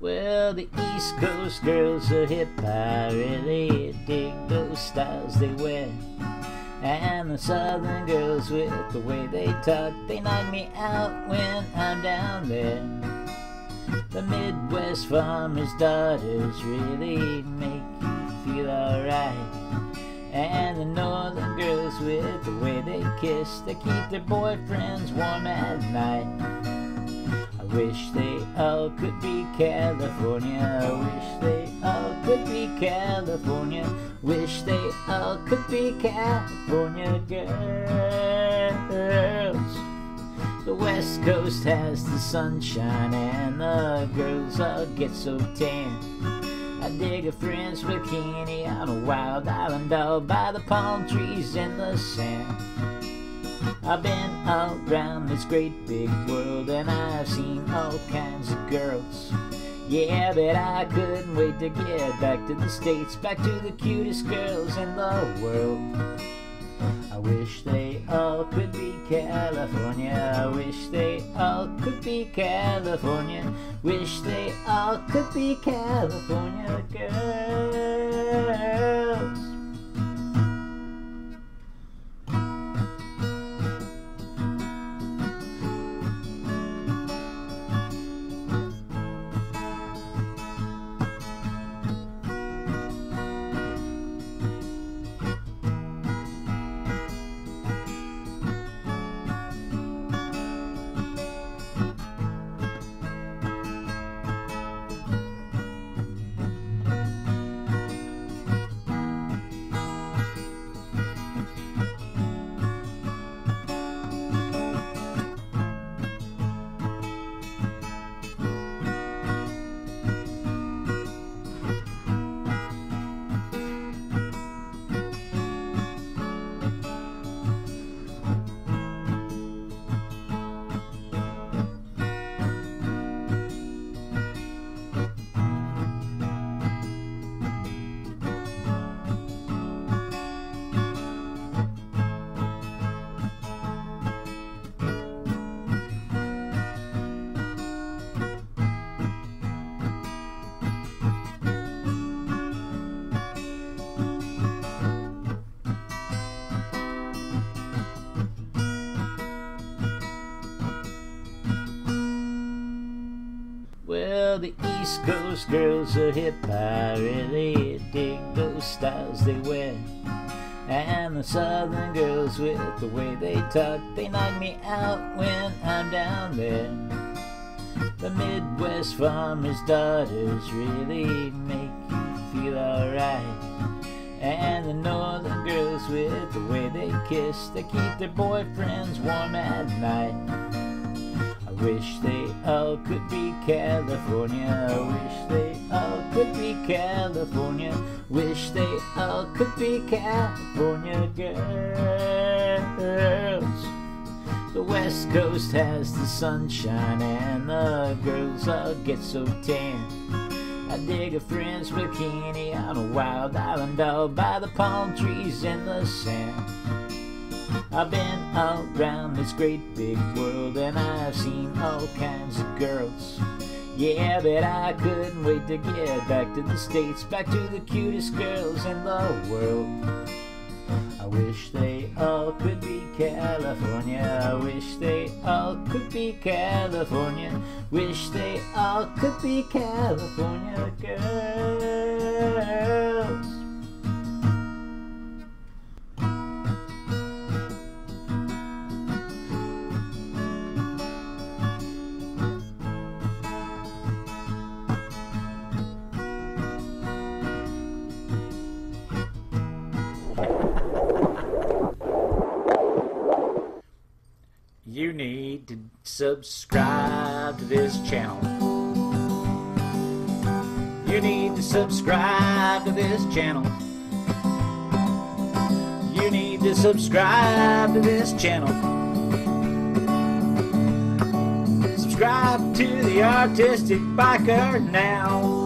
Well, the East Coast girls are hip, I really dig those styles they wear. And the Southern girls with the way they talk, they knock me out when I'm down there. The Midwest farmer's daughters really make you feel alright. And the Northern girls with the way they kiss, they keep their boyfriends warm at night. I wish they all could be California, I wish they all could be California, wish they all could be California girls. The West Coast has the sunshine and the girls all get so tan. I dig a French bikini on a wild island all by the palm trees and the sand. I've been all around this great big world and I've seen all kinds of girls. Yeah, but I couldn't wait to get back to the States, back to the cutest girls in the world. I wish they all could be California, I wish they all could be California, wish they all could be California girls. Well, the East Coast girls are hip, I really dig those styles they wear. And the Southern girls with the way they talk, they knock me out when I'm down there. The Midwest farmer's daughters really make you feel alright. And the Northern girls with the way they kiss, they keep their boyfriends warm at night. I wish they all could be California, I wish they all could be California, wish they all could be California girls. The West Coast has the sunshine and the girls all get so tan. I dig a French bikini on a wild island all by the palm trees and the sand. I've been all around this great big world and I've seen all kinds of girls. Yeah, but I couldn't wait to get back to the States, back to the cutest girls in the world. I wish they all could be California, I wish they all could be California, wish they all could be California girls. You need to subscribe to this channel. You need to subscribe to this channel. You need to subscribe to this channel. Subscribe to The Artistic Biker now.